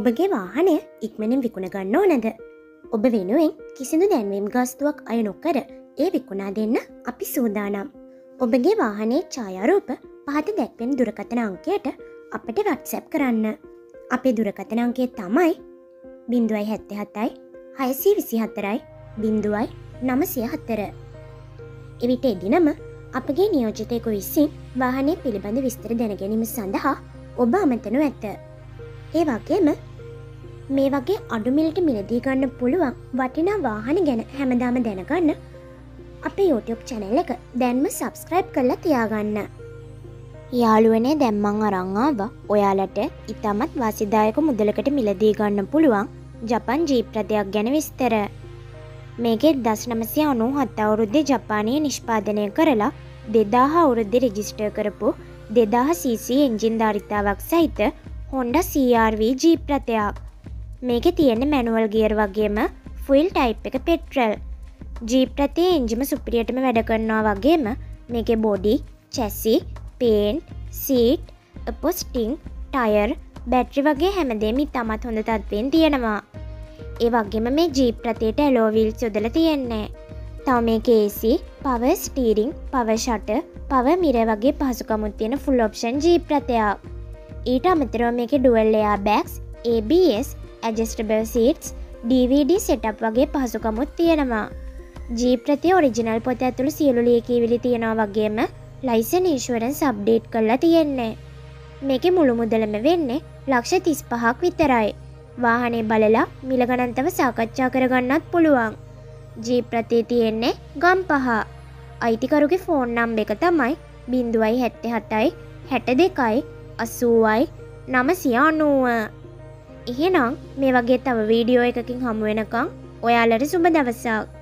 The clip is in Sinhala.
ඔබගේ වාහනය ඉක්මනින් විකුණ ගන්න ඕනද? ඔබ වෙනුවෙන් කිසිදු දැන්වීම් ගාස්තුවක් අය නොකර ඒ විකුණා දෙන්න අපි සූදානම්. ඔබගේ වාහනේ ඡායාරූප පහත දැක්වෙන දුරකථන අංකයට අපට WhatsApp කරන්න. අපේ දුරකථන අංකය තමයි 077 624 0904. එවිට එදිනම අපගේ නියෝජිතයෙකු විසින් වාහනේ පිළිබඳ විස්තර දැන ගැනීම සඳහා ඔබ අමතනු ඇත. ඒ වගේම මේ වගේ අඩු මිලට මිලදී ගන්න පුළුවන් වටිනා වාහන ගැන හැමදාම දැනගන්න අපේ YouTube channel එක දැන්ම subscribe කරලා තියාගන්න. යාළුවනේ, දැන් මම අරන් ආවා ඔයාලට ඉතාමත් වාසිදායක මුදලකට මිලදී ගන්න පුළුවන් ජපන් ජීප් රථයක් ගැන විස්තර. මේකේ 1997 අවුරුද්දේ ජපානයේ නිෂ්පාදනය කරලා 2000 අවුරුද්දේ රෙජිස්ටර් කරපු 2000cc එන්ජින් ධාරිතාවක් සහිත Honda CRV ජීප් රථයක්. මේක තියෙන මැනුවල් ගියර් වගේම ෆුල් ටයිප් එක පෙට්‍රල්. ජීප් රථයේ එන්ජිම සුපිරියටම වැඩ කරනවා වගේම මේකේ බොඩි, චැසි, පේන්ට්, සීට්, අපොස්ටිං, ටයර්, බැටරි වගේ හැමදේම ඉතාමත් හොඳ තත්ත්වයෙන් තියෙනවා. ඒ වගේම මේ ජීප් රථයට ඇලෝ වීල්ස් යොදලා තියෙන්නේ. තව මේකේ AC, power steering, power shutter, power mirror වගේ පහසුකම් තියෙන full option ජීප් රථයක්. ඊට අමතරව මේකේ dual airbags, ABS, adjustable seats, DVD setup වගේ පහසුකමුත් තියෙනවා. ජීප් රථයේ ඔරිජිනල් පොත ඇතුළු සියලු ලියකියවිලි තියෙනවා වගේම license insurance update කරලා තියෙන්නේ. මේකේ මුළු මුදලම වෙන්නේ ලක්ෂ 35ක් විතරයි. වාහනේ බලලා මිල ගණන් තව සාකච්ඡා කරගන්නත් පුළුවන්. ජීප් රථයේ තියෙන්නේ ගම්පහ. අයිතිකරුගේ ෆෝන් නම්බර එක තමයි 077 62 82 990. එහෙනම් මේ වගේ තව වීඩියෝ එකකින් හමු වෙනකම් ඔයාලට සුබ දවසක්.